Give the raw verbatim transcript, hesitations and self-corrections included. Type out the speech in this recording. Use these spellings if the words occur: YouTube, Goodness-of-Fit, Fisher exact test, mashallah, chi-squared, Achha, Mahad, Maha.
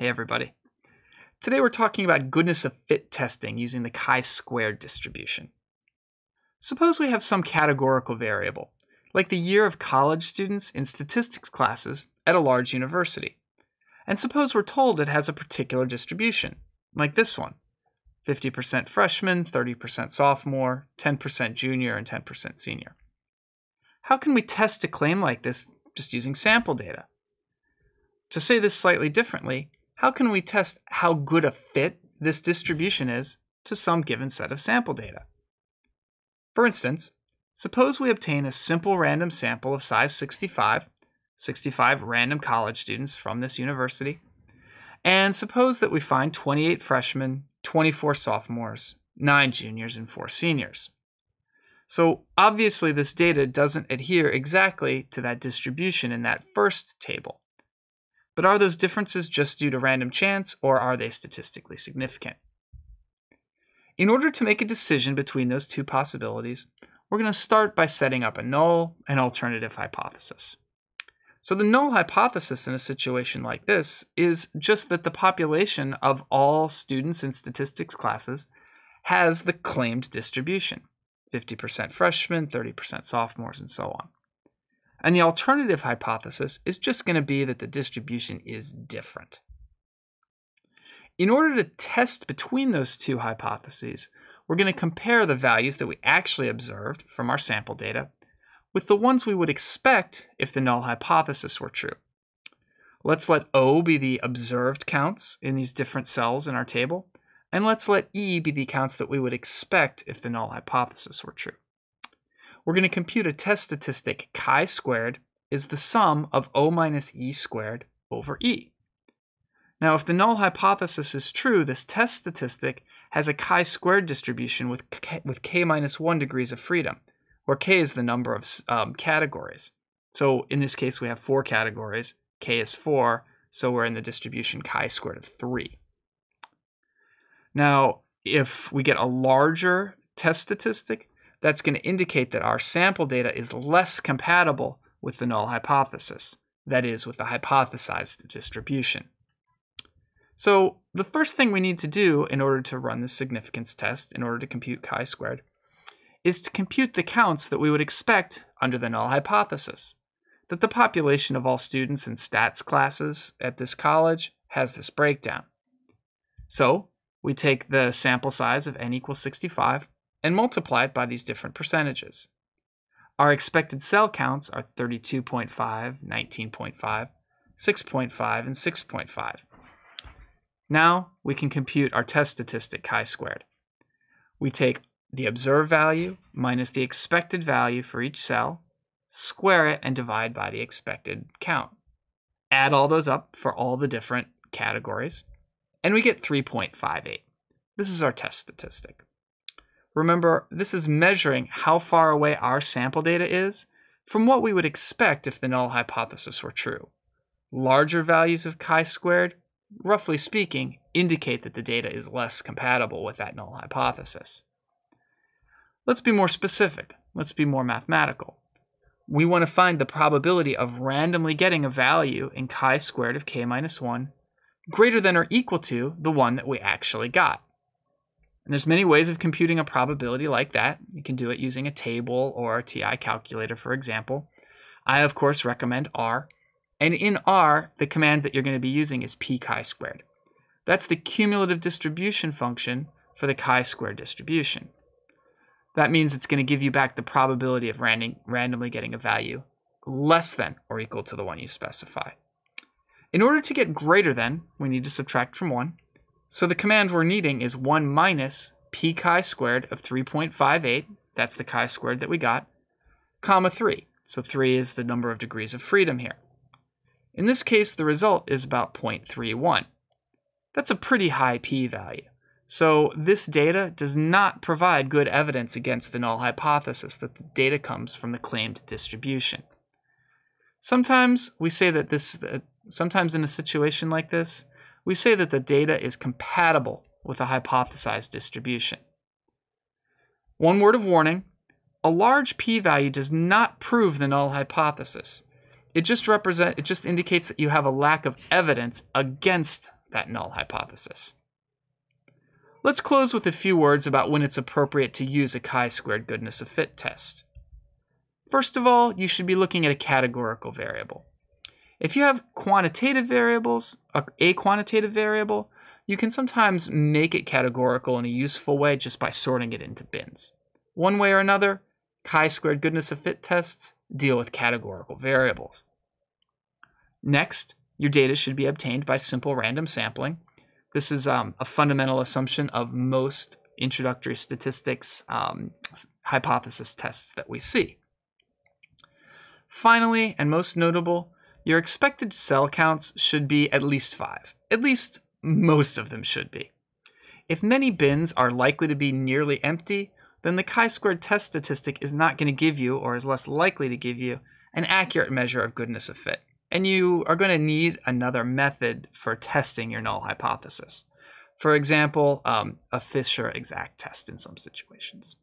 Hey everybody. Today we're talking about goodness of fit testing using the chi-squared distribution. Suppose we have some categorical variable, like the year of college students in statistics classes at a large university. And suppose we're told it has a particular distribution, like this one. fifty percent freshman, thirty percent sophomore, ten percent junior, and ten percent senior. How can we test a claim like this just using sample data? To say this slightly differently, how can we test how good a fit this distribution is to some given set of sample data? For instance, suppose we obtain a simple random sample of size sixty-five, sixty-five random college students from this university, and suppose that we find twenty-eight freshmen, twenty-four sophomores, nine juniors, and four seniors. So obviously this data doesn't adhere exactly to that distribution in that first table. But are those differences just due to random chance, or are they statistically significant? In order to make a decision between those two possibilities, we're going to start by setting up a null and alternative hypothesis. So the null hypothesis in a situation like this is just that the population of all students in statistics classes has the claimed distribution, fifty percent freshmen, thirty percent sophomores, and so on. And the alternative hypothesis is just going to be that the distribution is different. In order to test between those two hypotheses, we're going to compare the values that we actually observed from our sample data with the ones we would expect if the null hypothesis were true. Let's let O be the observed counts in these different cells in our table, and let's let E be the counts that we would expect if the null hypothesis were true. We're going to compute a test statistic chi-squared is the sum of O minus E squared over E. Now, if the null hypothesis is true, this test statistic has a chi-squared distribution with k, with k minus one degrees of freedom, where k is the number of um, categories. So in this case, we have four categories. K is four, so we're in the distribution chi-squared of three. Now, if we get a larger test statistic, that's going to indicate that our sample data is less compatible with the null hypothesis, that is, with the hypothesized distribution. So the first thing we need to do in order to run this significance test, in order to compute chi-squared, is to compute the counts that we would expect under the null hypothesis, that the population of all students in stats classes at this college has this breakdown. So we take the sample size of n equals sixty-five, and multiply it by these different percentages. Our expected cell counts are thirty-two point five, nineteen point five, six point five, and six point five. Now we can compute our test statistic chi-squared. We take the observed value minus the expected value for each cell, square it, and divide by the expected count. Add all those up for all the different categories, and we get three point five eight. This is our test statistic. Remember, this is measuring how far away our sample data is from what we would expect if the null hypothesis were true. Larger values of chi-squared, roughly speaking, indicate that the data is less compatible with that null hypothesis. Let's be more specific. Let's be more mathematical. We want to find the probability of randomly getting a value in chi-squared of k minus one greater than or equal to the one that we actually got. And there's many ways of computing a probability like that. You can do it using a table or a T I calculator, for example. I, of course, recommend R. And in R, the command that you're going to be using is p chi-squared. That's the cumulative distribution function for the chi-squared distribution. That means it's going to give you back the probability of random, randomly getting a value less than or equal to the one you specify. In order to get greater than, we need to subtract from one. So the command we're needing is one minus p chi-squared of three point five eight, that's the chi-squared that we got, comma three. So three is the number of degrees of freedom here. In this case, the result is about zero point three one. That's a pretty high p-value. So this data does not provide good evidence against the null hypothesis that the data comes from the claimed distribution. Sometimes we say that this, uh, sometimes in a situation like this, we say that the data is compatible with a hypothesized distribution. One word of warning, a large p-value does not prove the null hypothesis. It just represent, it just indicates that you have a lack of evidence against that null hypothesis. Let's close with a few words about when it's appropriate to use a chi-squared goodness of fit test. First of all, you should be looking at a categorical variable. If you have quantitative variables, a quantitative variable, you can sometimes make it categorical in a useful way just by sorting it into bins. One way or another, chi-squared goodness of fit tests deal with categorical variables. Next, your data should be obtained by simple random sampling. This is um, a fundamental assumption of most introductory statistics um, hypothesis tests that we see. Finally, and most notable, your expected cell counts should be at least five. At least most of them should be. If many bins are likely to be nearly empty, then the chi-squared test statistic is not going to give you, or is less likely to give you, an accurate measure of goodness of fit. And you are going to need another method for testing your null hypothesis. For example, um, a Fisher exact test in some situations.